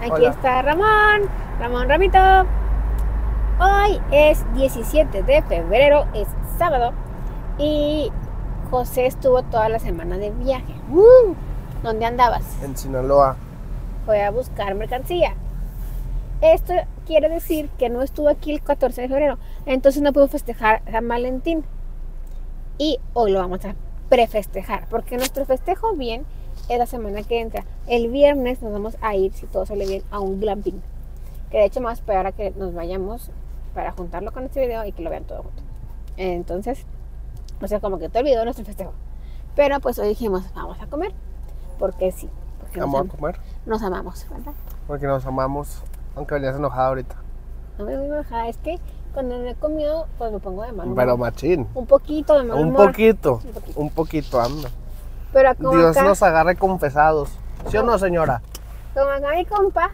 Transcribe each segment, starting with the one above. Aquí hola. Está Ramón Ramito. Hoy es 17 de febrero, es sábado, y José estuvo toda la semana de viaje. ¿Dónde andabas? En Sinaloa. Fue a buscar mercancía. Esto quiere decir que no estuvo aquí el 14 de febrero, entonces no pudo festejar San Valentín. Y hoy lo vamos a prefestejar, porque nuestro festejo bien es la semana que entra. El viernes nos vamos a ir, si todo sale bien, a un glamping. Que de hecho me voy a esperar a que nos vayamos para juntarlo con este video y que lo vean todo junto. Entonces, o sea, como que te olvidó nuestro festejo. Pero pues hoy dijimos, vamos a comer. Porque sí. Porque vamos a comer. Nos amamos, ¿verdad? Porque nos amamos, aunque venías enojada ahorita. No me voy enojada, es que cuando no he comido, pues me pongo de mal humor. Pero machín. Un poquito de mal humor. Un poquito, anda. Pero como Dios acá, nos agarre confesados. ¿Sí o no, señora? Como acá mi compa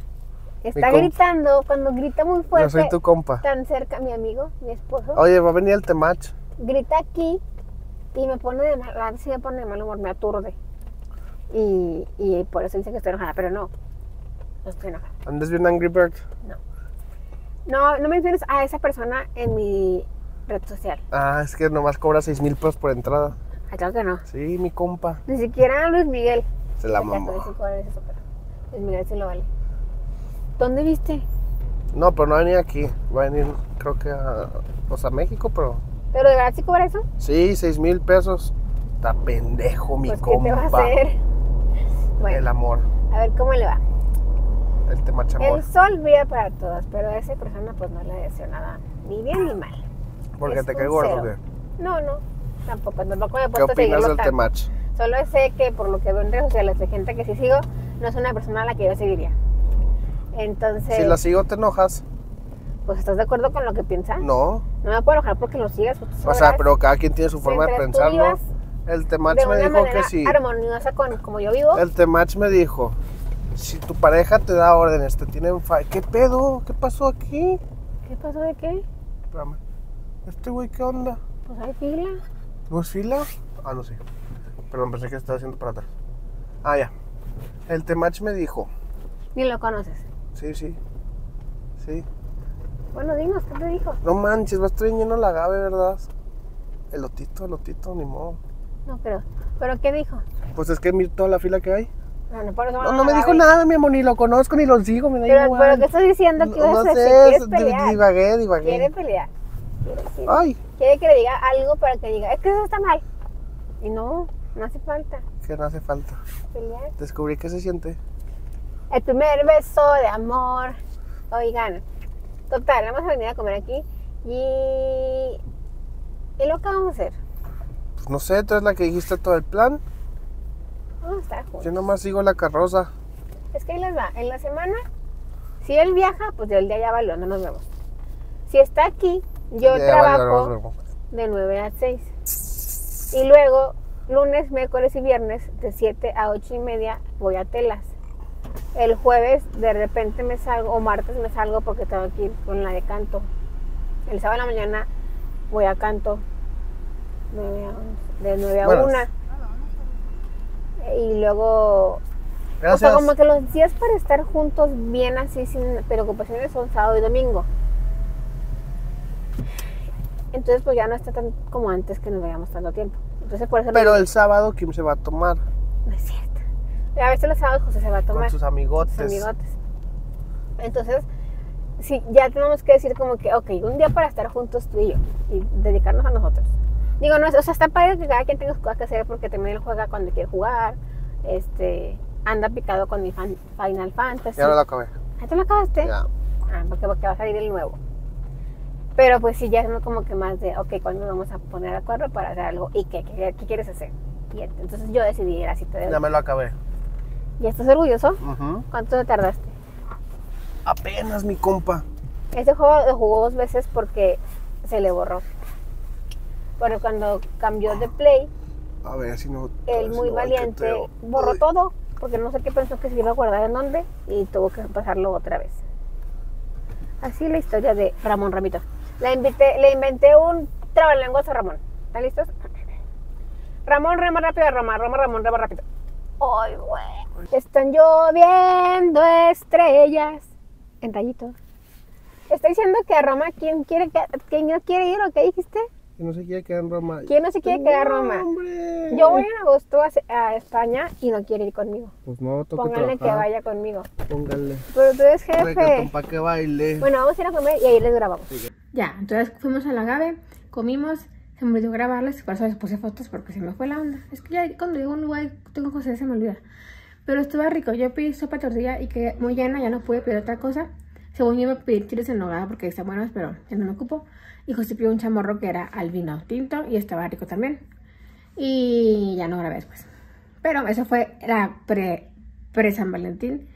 está gritando, cuando grita muy fuerte. Yo soy tu compa. Tan cerca, mi amigo, mi esposo. Oye, va a venir el temach. Grita aquí y me pone de mal humor, me aturde. Y por eso dicen que estoy enojada, pero no. No estoy enojada. ¿Andas bien Angry Birds? No. No menciones a esa persona en mi red social. Ah, es que nomás cobra 6,000 pesos por entrada. Ah, claro que no. Sí, mi compa. Ni siquiera Luis Miguel. Se la mamó. Luis Miguel sí lo vale. ¿Dónde viste? No, pero no va a venir aquí. Va a venir, creo que a... O sea, México, pero... ¿Pero de verdad sí cobra eso? Sí, 6,000 pesos. Está pendejo, mi compa. ¿Qué te va a hacer? Bueno, el amor. A ver, ¿cómo le va? El tema chamor. El sol brilla para todos, pero a esa persona pues no le deseo nada. Ni bien ni mal. Porque te cae gordo, ¿qué? No. Tampoco me puedo seguirlo tanto. ¿Qué opinas del temach? Solo sé que por lo que veo en redes sociales de gente que sí sigo, no es una persona a la que yo seguiría. Entonces... Si la sigo, te enojas. Pues, ¿estás de acuerdo con lo que piensas? No. No me puedo enojar porque lo sigas. O sea, pero cada quien tiene su forma de pensar, ¿no? El temach me dijo que sí. Armoniosa con como yo vivo. El temach me dijo, si tu pareja te da órdenes, te tienen... ¿Qué pedo? ¿Qué pasó aquí? ¿Qué pasó de qué? Espérame. ¿Este güey qué onda? Pues hay fila. ¿No es fila? Ah, no sé. Perdón, pensé que estaba haciendo para atrás. Ah, ya. El temach me dijo. Ni lo conoces. Sí. Bueno, dinos, ¿qué te dijo? No manches, vas a estar lleno la agave, ¿verdad? El otito, ni modo. No, pero ¿qué dijo? Pues es que mira toda la fila que hay. No me dijo nada, mi amor, ni lo conozco, ni lo sigo, me da igual. Pero, ¿qué estás diciendo? No sé, divagué. Quiere pelear. Ay. Quiere que le diga algo para que diga, es que eso está mal. Y no hace falta. Que no hace falta. Pelear. Descubrí que se siente. El primer beso de amor. Oigan, total, vamos a venir a comer aquí. ¿Y lo que vamos a hacer? Pues no sé, tú eres la que dijiste todo el plan. Vamos a estar juntos. Yo nomás sigo la carroza. Es que ahí les va, en la semana, si él viaja, pues el día ya valió, no nos vemos. Si está aquí, yo trabajo de 9 a 6. Y luego, lunes, miércoles y viernes, de 7 a 8 y media, voy a telas. El jueves de repente me salgo, o martes me salgo porque tengo aquí con la de canto. El sábado en la mañana voy a canto de 9 a 1. Y luego, o sea, como que los días para estar juntos bien así, sin preocupaciones, son sábado y domingo. Entonces pues ya no está tan como antes que nos veíamos tanto tiempo. Entonces, por eso el sábado, ¿quién se va a tomar? No es cierto. A veces los sábados José se va a tomar. Con sus amigotes. Entonces, sí, ya tenemos que decir como que, ok, un día para estar juntos tú y yo. Y dedicarnos a nosotros. Digo, no, o sea, está padre que cada quien tenga sus cosas que hacer porque también él juega cuando quiere jugar. Anda picado con mi Final Fantasy. Ya no lo acabé. ¿Ah, tú lo acabaste? Ya. Ah, porque va a salir el nuevo. Pero pues sí, ya es como que más de, ok, ¿cuándo nos vamos a poner de acuerdo para hacer algo? ¿Y qué quieres hacer? Y entonces yo decidí ir así. Ya me lo acabé. ¿Y estás orgulloso? ¿Cuánto te tardaste? Apenas, mi compa. Este juego lo jugó 2 veces porque se le borró. Pero cuando cambió de play, a ver, si no, él muy valiente borró todo, porque no sé qué pensó que se iba a guardar en dónde, y tuvo que pasarlo otra vez. Así la historia de Ramón Ramito. Le inventé un trabalenguas a Ramón. ¿Están listos? Ramón, rema rápido, Ramón, Ramón, Ramón, rema rápido. ¡Ay, güey! Están lloviendo estrellas en rayitos. Está diciendo que a Roma, ¿quién no quiere ir o qué dijiste? Que no se quiere quedar en Roma. ¿Quién no se quiere quedar en Roma? ¡Hombre! Yo voy en agosto a España y no quiere ir conmigo. Pues no, toca pónganle que vaya conmigo. Pónganle. Pero tú eres jefe. Para que baile. Bueno, vamos a ir a comer y ahí les grabamos. Sí. Ya, entonces fuimos a la Agave, comimos, se me olvidó grabarles, por eso les puse fotos porque se me fue la onda. Es que ya cuando digo un lugar tengo José, se me olvida. Pero estuvo rico, yo pedí sopa tortilla y quedé muy llena, ya no pude pedir otra cosa. Según yo iba a pedir chiles en nogada porque están buenos, pero ya no me ocupo. Y José pidió un chamorro que era al vino tinto y estaba rico también. Y ya no grabé después. Pero eso fue la pre-San Valentín.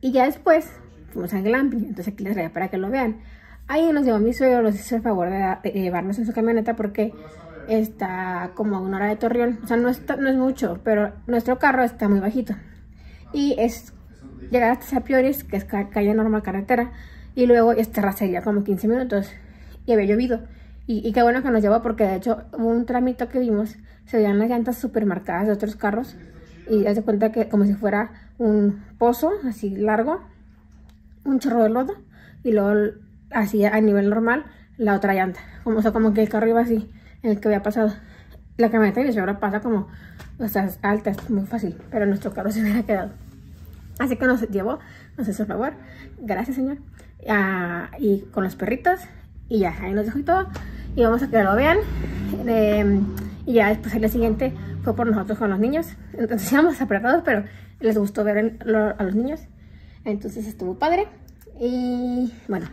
Y ya después fuimos a Glamping, entonces aquí les traía para que lo vean. Ahí nos llevó mi suegro, nos hizo el favor de llevarnos en su camioneta porque está como a 1 hora de Torreón. O sea, no es mucho, pero nuestro carro está muy bajito. Y es... llegar hasta Sapiores, que es calle normal, carretera, y luego es terracería, como 15 minutos, y había llovido. Y qué bueno que nos llevó, porque de hecho hubo un tramito que vimos, se veían las llantas súper marcadas de otros carros, y haz de cuenta que como si fuera un pozo, así largo, un chorro de lodo, y luego así a nivel normal, la otra llanta. O sea, como que el carro iba así, en el que había pasado. La camioneta y el suegro pasa como, o sea, alta, es muy fácil, pero nuestro carro se hubiera quedado. Así que nos llevó, nos hizo el favor, gracias señor, y con los perritos, y ya, ahí nos dejó y todo, y vamos a que lo vean, y ya después el día siguiente fue por nosotros con los niños, entonces íbamos apretados, pero les gustó ver a los niños, entonces estuvo padre, y bueno,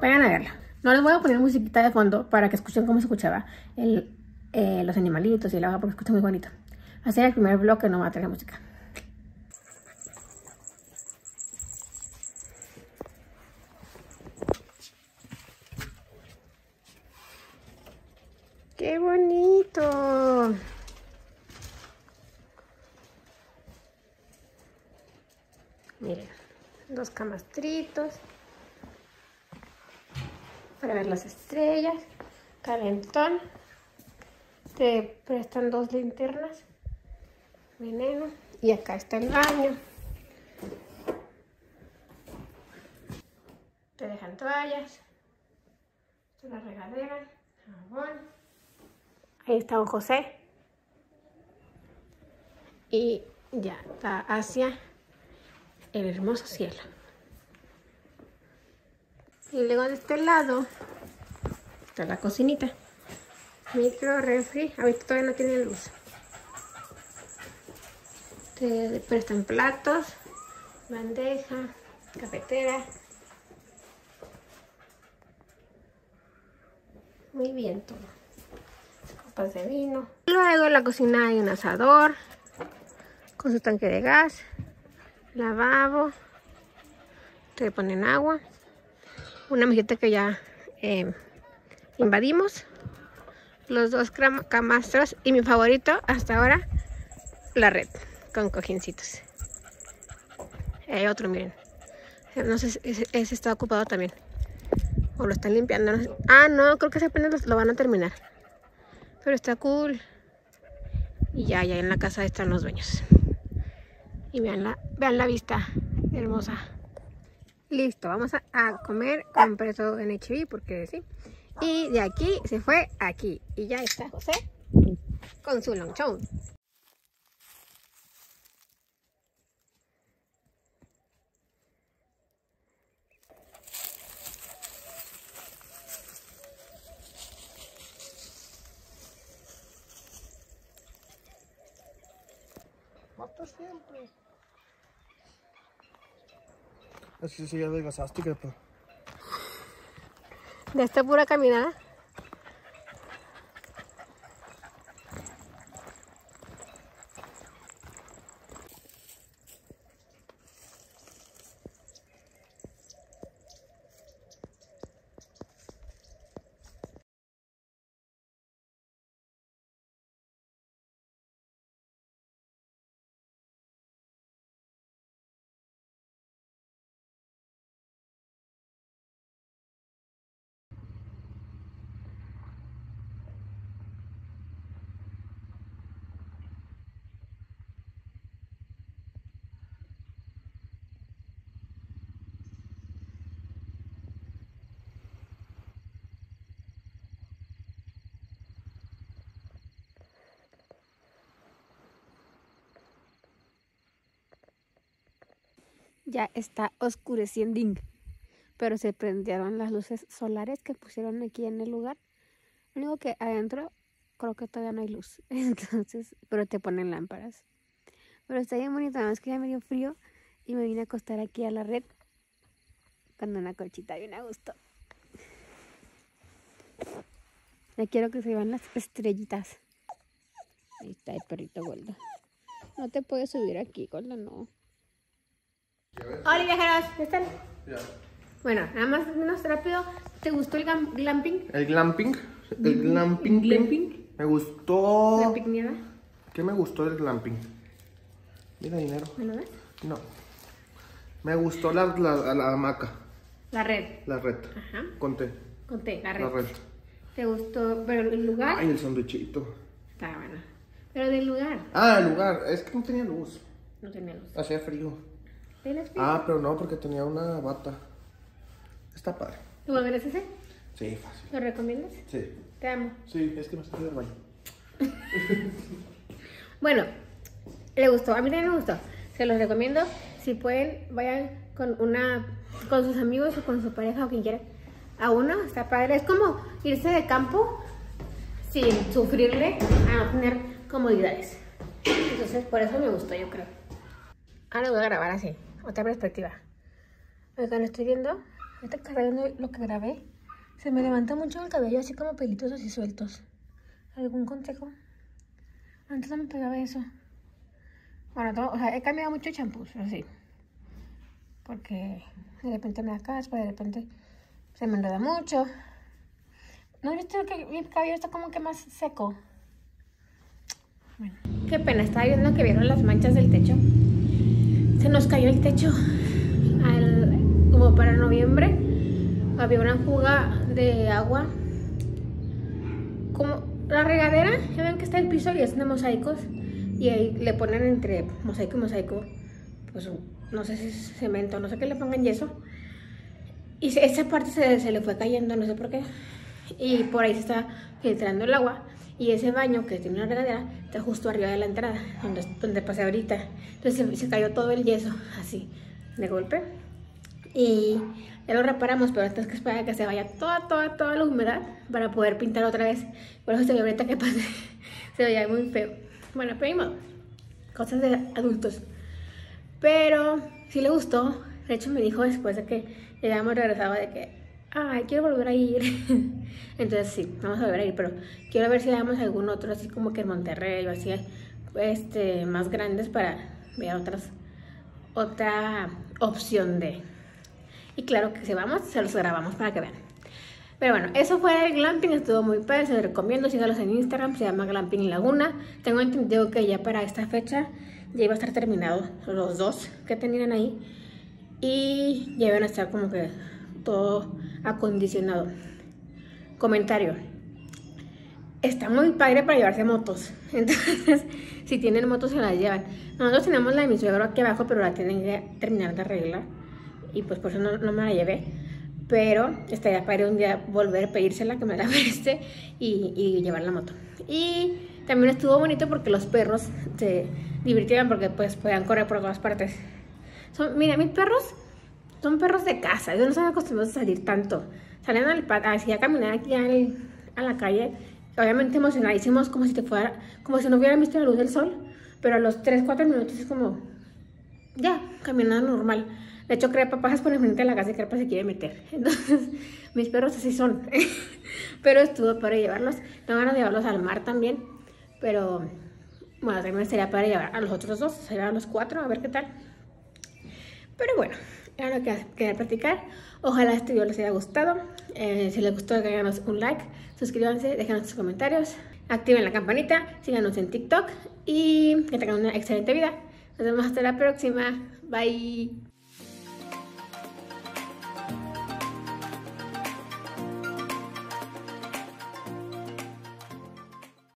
vayan a verla. No les voy a poner musiquita de fondo para que escuchen cómo se escuchaba los animalitos y el agua, porque escucha muy bonito. Así que el primer bloque no va a tener música. ¡Qué bonito! Miren, 2 camastritos para ver las estrellas, calentón, te prestan 2 linternas, veneno, y acá está el baño. Te dejan toallas, una regadera, jabón. Ahí está don José. Y ya está hacia el hermoso cielo. Y luego de este lado está la cocinita. Micro, refri. Ahorita todavía no tiene luz. Te prestan platos, bandeja, cafetera. Muy bien todo. Copas de vino. Luego en la cocina hay un asador con su tanque de gas, lavabo, te ponen agua, una mesita que ya invadimos, los 2 camastros y mi favorito hasta ahora, la red con cojincitos. Hay otro, miren, no sé si ese está ocupado también o lo están limpiando. No sé. Ah, no, creo que ese apenas lo van a terminar. Pero está cool. Y ya en la casa están los dueños. Y vean la vista hermosa. Listo, vamos a comer. Compré todo en HB porque sí. Y de aquí se fue aquí. Y ya está José con su lonchón. Siempre. Así se ya adelgazaste, gato. De esta pura caminada. Ya está oscureciendo, pero se prendieron las luces solares que pusieron aquí en el lugar. Lo único que adentro creo que todavía no hay luz, entonces, pero te ponen lámparas. Pero está bien bonito, nada más que ya me dio frío y me vine a acostar aquí a la red con una colchita bien a gusto. Ya quiero que se vean las estrellitas. Ahí está el perrito Golda. No te puedes subir aquí, Golda, no. Hola viajeros, ¿qué están? Ya. Bueno, nada más menos rápido. ¿Te gustó el glamping? ¿El glamping? ¿El glamping? ¿Glamping? Me gustó. ¿La picniada? ¿Qué me gustó del glamping? Mira, dinero. ¿Me lo ves? No. Me gustó la hamaca. La red. La red. Ajá. Conté, la red. La red. ¿Te gustó? ¿Pero el lugar? Ay, el sándwichito. Está bueno. ¿Pero del lugar? Ah, el lugar. Es que no tenía luz. No tenía luz. Hacía frío. ¿Tenías frío? Ah, pero no, porque tenía una bata. Está padre. ¿Tú volverás ese? Sí, fácil. ¿Lo recomiendas? Sí. Te amo. Sí, es que no se puede baño. Bueno, le gustó. A mí también me gustó. Se los recomiendo. Si pueden, vayan con sus amigos o con su pareja o quien quiera. A uno está padre. Es como irse de campo sin sufrirle a no tener comodidades. Entonces, por eso me gustó, yo creo. Ahora voy a grabar así, otra perspectiva. Oigan, estoy viendo, ahorita cargando lo que grabé. Se me levanta mucho el cabello, así como pelitos y sueltos. ¿Algún consejo? Antes no me pegaba eso. Bueno, todo, o sea, he cambiado mucho champús, pero sí. Porque de repente me da caspa, de repente se me enreda mucho. ¿No viste que mi cabello está como que más seco? Bueno. Qué pena, estaba viendo que vieron las manchas del techo. Se nos cayó el techo como para noviembre. Había una fuga de agua. Como la regadera, ya ven que está el piso y es de mosaicos. Y ahí le ponen entre mosaico y mosaico, pues no sé si es cemento, no sé qué le pongan yeso. Y esa parte se le fue cayendo, no sé por qué. Y por ahí se está filtrando el agua. Y ese baño que tiene una regadera está justo arriba de la entrada, donde pasé ahorita. Entonces se cayó todo el yeso, así, de golpe. Y ya lo reparamos, pero hasta es que espera que se vaya toda la humedad para poder pintar otra vez. Por eso se ve ahorita que pasé, se veía muy feo. Bueno, pero mismo, cosas de adultos. Pero sí le gustó. De hecho me dijo después de que ya hemos regresado de que, ay, quiero volver a ir. Entonces sí, vamos a volver a ir, pero quiero ver si le damos algún otro, así como que en Monterrey o así, más grandes para ver otra opción de. Y claro que si vamos, se los grabamos para que vean. Pero bueno, eso fue el glamping, estuvo muy padre, se los recomiendo, sígalos en Instagram, se llama Glamping y Laguna. Tengo entendido que ya para esta fecha ya iba a estar terminado los dos que tenían ahí. Y ya iban a estar como que todo acondicionado. Comentario. Está muy padre para llevarse motos. Entonces, si tienen motos, se las llevan. Nosotros tenemos la de mi suegro aquí abajo, pero la tienen que terminar de arreglar. Y pues por eso no me la llevé. Pero estaría padre un día volver a pedírsela, que me la preste y llevar la moto. Y también estuvo bonito porque los perros se divirtieron porque pues podían correr por todas partes. Mira, mis perros son perros de casa. Ellos no están acostumbrados a salir tanto. Salen así a caminar aquí a la calle. Obviamente emocionadísimos, como si no hubieran visto la luz del sol. Pero a los 3-4 minutos es como, ya, caminando normal. De hecho, Crepa pasas por enfrente de la casa y Crepa se quiere meter. Entonces, mis perros así son. Pero estuvo para llevarlos. Tengo ganas de llevarlos al mar también. Pero, bueno, también sería para llevar a los otros dos. Sería a los 4, a ver qué tal. Pero bueno, era lo que quería platicar. Ojalá este video les haya gustado. Si les gustó, déjanos un like, suscríbanse, déjanos sus comentarios, activen la campanita, síganos en TikTok y que tengan una excelente vida. Nos vemos hasta la próxima. Bye.